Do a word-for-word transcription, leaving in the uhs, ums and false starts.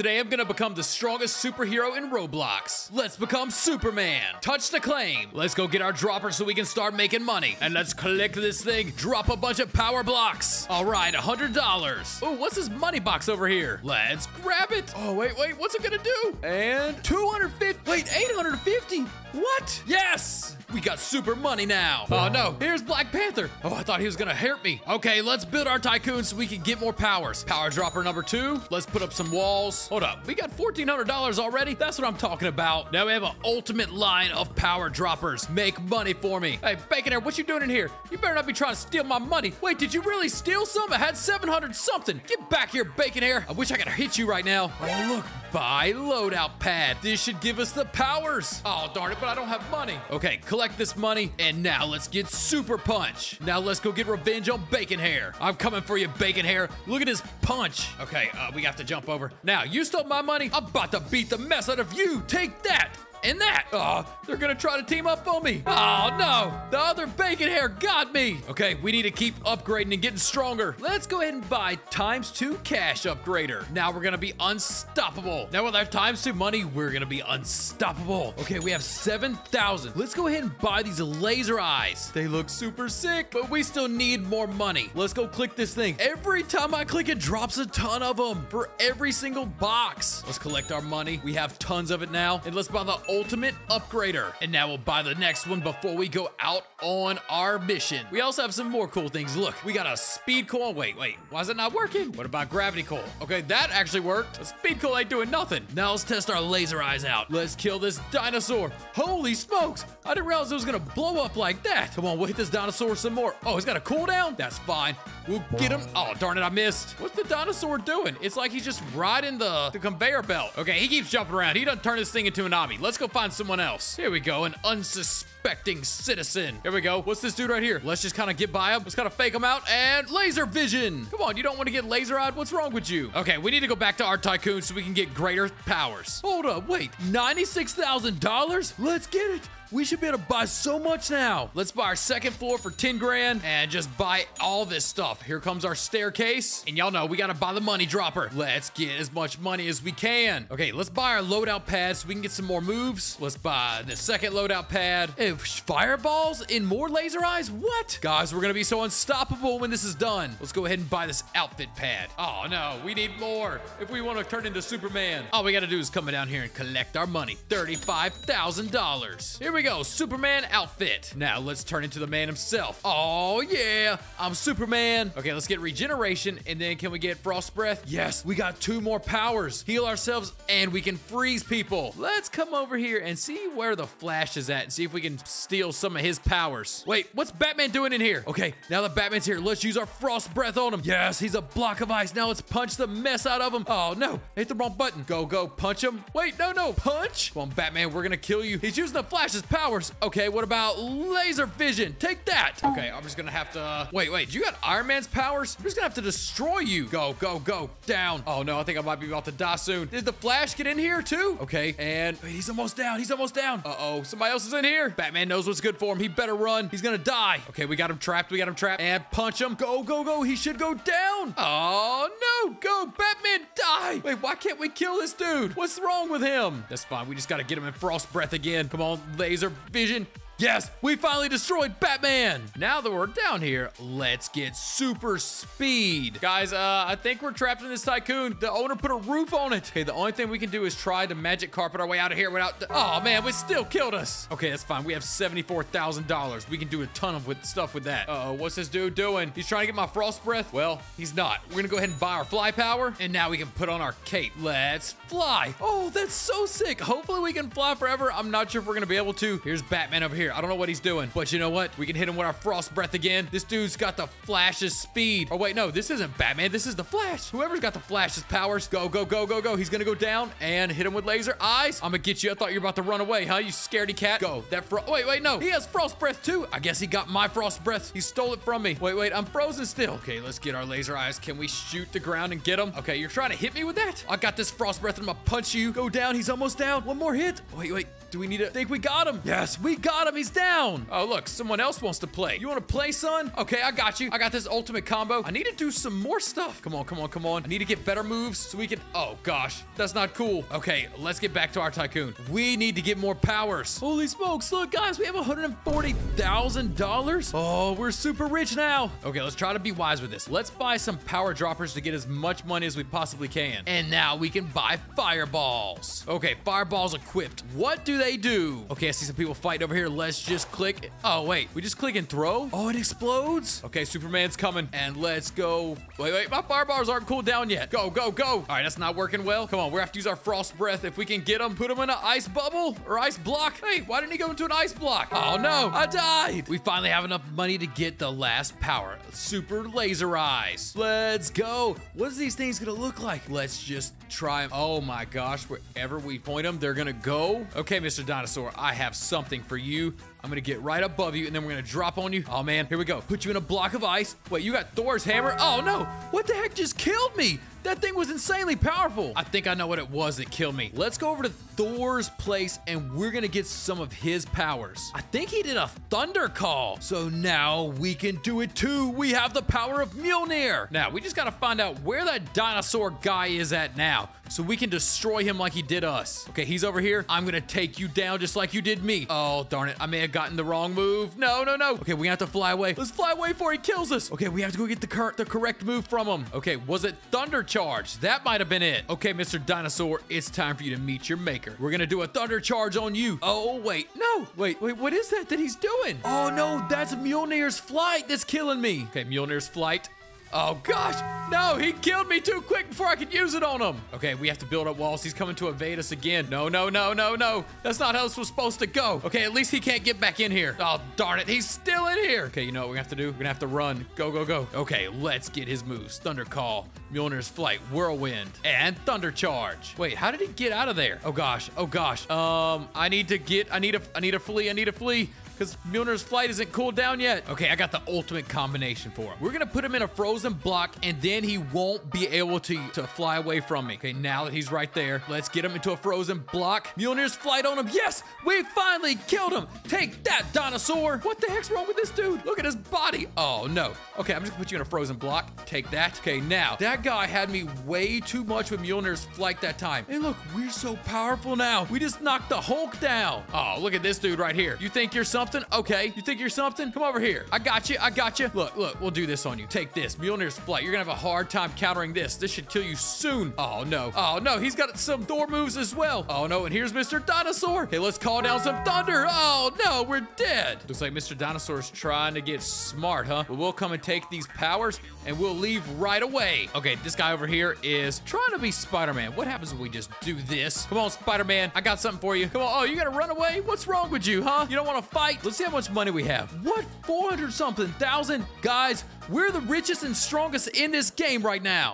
Today I'm gonna become the strongest superhero in Roblox. Let's become Superman. Touch the claim. Let's go get our dropper so we can start making money. And let's click this thing, drop a bunch of power blocks. All right, one hundred dollars. Oh, what's this money box over here? Let's grab it. Oh, wait, wait, what's it gonna do? And two hundred fifty, wait, eight hundred fifty. What? Yes, we got super money now. Oh no, here's Black Panther. Oh, I thought he was gonna hurt me. Okay, let's build our tycoon so we can get more powers. Power dropper number two. Let's put up some walls. Hold up, we got fourteen hundred dollars already? That's what I'm talking about. Now we have an ultimate line of power droppers. Make money for me. Hey, Bacon Hair, what you doing in here? You better not be trying to steal my money. Wait, did you really steal some? I had seven hundred something. Get back here, Bacon Hair. I wish I could hit you right now. Oh, look. Buy loadout pad. This should give us the powers. Oh, darn it, but I don't have money. Okay, collect this money, and now let's get super punch. Now let's go get revenge on Bacon Hair. I'm coming for you, Bacon Hair. Look at his punch. Okay, uh, we have to jump over. Now, you stole my money. I'm about to beat the mess out of you. Take that. And that. Oh, they're gonna try to team up on me. Oh no, the other Bacon Hair got me. Okay, we need to keep upgrading and getting stronger. Let's go ahead and buy times two cash upgrader. Now we're gonna be unstoppable. Now with our times two money, we're gonna be unstoppable. Okay, we have seven thousand. Let's go ahead and buy these laser eyes. They look super sick, but we still need more money. Let's go click this thing. Every time I click, it drops a ton of them for every single box. Let's collect our money. We have tons of it now. And let's buy the ultimate upgrader, and now we'll buy the next one before we go out on our mission. We also have some more cool things. Look, we got a speed coil. Wait, wait, why is it not working? What about gravity coil? Okay, that actually worked. A speed coil ain't doing nothing. Now let's test our laser eyes out. Let's kill this dinosaur. Holy smokes, I didn't realize it was gonna blow up like that. Come on, we'll hit this dinosaur some more. Oh, he's got a cooldown. That's fine, we'll get him. Oh, darn it, I missed. What's the dinosaur doing? It's like he's just riding the, the conveyor belt. Okay, he keeps jumping around. He doesn't turn this thing into an obby. Let's go find someone else. Here we go, an unsuspecting citizen. Here we go. What's this dude right here? Let's just kind of get by him. Let's kind of fake him out and laser vision. Come on, you don't want to get laser-eyed? What's wrong with you? Okay, we need to go back to our tycoon so we can get greater powers. Hold up, wait, ninety-six thousand dollars? Let's get it. We should be able to buy so much now. Let's buy our second floor for ten grand and just buy all this stuff. Here comes our staircase. And y'all know we gotta buy the money dropper. Let's get as much money as we can. Okay, let's buy our loadout pad so we can get some more moves. Let's buy the second loadout pad. Hey, fireballs and more laser eyes? What? Guys, we're gonna be so unstoppable when this is done. Let's go ahead and buy this outfit pad. Oh no, we need more if we wanna turn into Superman. All we gotta do is come down here and collect our money. thirty-five thousand dollars. Here we Here we go, Superman outfit. Now let's turn into the man himself. Oh yeah, I'm Superman. Okay, let's get regeneration, and then can we get frost breath? Yes, we got two more powers. Heal ourselves, and we can freeze people. Let's come over here and see where the Flash is at and see if we can steal some of his powers. Wait, what's Batman doing in here? Okay, now that Batman's here, let's use our frost breath on him. Yes, he's a block of ice. Now let's punch the mess out of him. Oh no, hit the wrong button. Go, go, punch him. Wait, no, no, punch. Come on, Batman, we're gonna kill you. He's using the Flash's powers. Okay, what about laser vision? Take that. Okay, I'm just gonna have to wait wait you got Iron Man's powers? I'm just gonna have to destroy you. Go, go, go down. Oh no, I think I might be about to die soon. Did the Flash get in here too? Okay, and wait, he's almost down. He's almost down uh-oh, somebody else is in here. Batman knows what's good for him. He better run. He's gonna die. Okay, we got him trapped. We got him trapped and punch him. Go, go, go. He should go down. Oh no, go Batman, die. Wait, why can't we kill this dude? What's wrong with him? That's fine, we just gotta get him in frost breath again. Come on, laser vision. Yes, we finally destroyed Batman. Now that we're down here, let's get super speed. Guys, uh, I think we're trapped in this tycoon. The owner put a roof on it. Okay, the only thing we can do is try to magic carpet our way out of here without, oh man, we still killed us. Okay, that's fine. We have seventy-four thousand dollars. We can do a ton of with stuff with that. Uh-oh, what's this dude doing? He's trying to get my frost breath. Well, he's not. We're gonna go ahead and buy our fly power, and now we can put on our cape. Let's fly. Oh, that's so sick. Hopefully we can fly forever. I'm not sure if we're gonna be able to. Here's Batman over here. I don't know what he's doing, but you know what? We can hit him with our frost breath again. This dude's got the Flash's speed. Oh wait, no, this isn't Batman. This is the Flash. Whoever's got the Flash's powers. Go, go, go, go, go. He's gonna go down and hit him with laser eyes. I'm gonna get you. I thought you were about to run away, huh? You scaredy cat. Go. That fro- Wait, wait, no. He has frost breath too. I guess he got my frost breath. He stole it from me. Wait, wait, I'm frozen still. Okay, let's get our laser eyes. Can we shoot the ground and get him? Okay, you're trying to hit me with that? I got this frost breath and I'm gonna punch you. Go down. He's almost down. One more hit. Wait, wait. Do we need to think we got him? Yes, we got him. Bobby's down. Oh, look, someone else wants to play. You want to play, son? Okay, I got you. I got this ultimate combo. I need to do some more stuff. Come on, come on, come on. I need to get better moves so we can... Oh, gosh. That's not cool. Okay, let's get back to our tycoon. We need to get more powers. Holy smokes. Look, guys, we have one hundred forty thousand dollars. Oh, we're super rich now. Okay, let's try to be wise with this. Let's buy some power droppers to get as much money as we possibly can. And now we can buy fireballs. Okay, fireballs equipped. What do they do? Okay, I see some people fighting over here. Let's just click it. Oh, wait. We just click and throw? Oh, it explodes? Okay, Superman's coming. And let's go. Wait, wait. My fireballs aren't cooled down yet. Go, go, go. All right, that's not working well. Come on, we have to use our frost breath. If we can get them, put them in an ice bubble or ice block. Hey, why didn't he go into an ice block? Oh, no. I died. We finally have enough money to get the last power. Super laser eyes. Let's go. What is these things going to look like? Let's just try them. Oh, my gosh. Wherever we point them, they're going to go. Okay, Mister Dinosaur, I have something for you. I'm going to get right above you, and then we're going to drop on you. Oh, man. Here we go. Put you in a block of ice. Wait, you got Thor's hammer? Oh, no. What the heck just killed me? That thing was insanely powerful. I think I know what it was that killed me. Let's go over to Thor's place, and we're going to get some of his powers. I think he did a thunder call. So now we can do it, too. We have the power of Mjolnir. Now, we just got to find out where that dinosaur guy is at now so we can destroy him like he did us. Okay, he's over here. I'm going to take you down just like you did me. Oh, darn it. I may have gotten the wrong move. No, no, no. Okay, we have to fly away. Let's fly away before he kills us. Okay, we have to go get the, cor the correct move from him. Okay, was it thunder charge? That might have been it. Okay, Mister Dinosaur, it's time for you to meet your maker. We're gonna do a thunder charge on you. Oh, wait, no, wait, wait, what is that that he's doing? Oh, no, that's Mjolnir's flight that's killing me. Okay, Mjolnir's flight. Oh, gosh. No, he killed me too quick before I could use it on him. Okay, we have to build up walls. He's coming to evade us again. No, no, no, no, no. That's not how this was supposed to go. Okay, at least he can't get back in here. Oh, darn it. He's still in here. Okay, you know what we're going to have to do? We're going to have to run. Go, go, go. Okay, let's get his moves. Thunder Call, Mjolnir's Flight, Whirlwind, and Thunder Charge. Wait, how did he get out of there? Oh, gosh. Oh, gosh. Um, I need to get, I need a, I need a flee. I need a flee. Because Mjolnir's flight isn't cooled down yet. Okay, I got the ultimate combination for him. We're going to put him in a frozen block, and then he won't be able to, to fly away from me. Okay, now that he's right there, let's get him into a frozen block. Mjolnir's flight on him. Yes, we finally killed him. Take that, dinosaur. What the heck's wrong with this dude? Look at his body. Oh, no. Okay, I'm just going to put you in a frozen block. Take that. Okay, now, that guy had me way too much with Mjolnir's flight that time. Hey, look, we're so powerful now. We just knocked the Hulk down. Oh, look at this dude right here. You think you're something? Okay, you think you're something? Come over here. I got you. I got you. Look, look, we'll do this on you. Take this. Mjolnir's flight. You're gonna have a hard time countering this. This should kill you soon. Oh, no. Oh, no. He's got some Thor moves as well. Oh, no. And here's Mister Dinosaur. Hey, let's call down some thunder. Oh, no. We're dead. Looks like Mister Dinosaur's trying to get smart, huh? But we'll come and take these powers, and we'll leave right away. Okay, this guy over here is trying to be Spider-Man. What happens if we just do this? Come on, Spider-Man. I got something for you. Come on. Oh, you gotta run away? What's wrong with you, huh? You don't want to fight? Let's see how much money we have. What? four hundred something thousand? Guys, we're the richest and strongest in this game right now.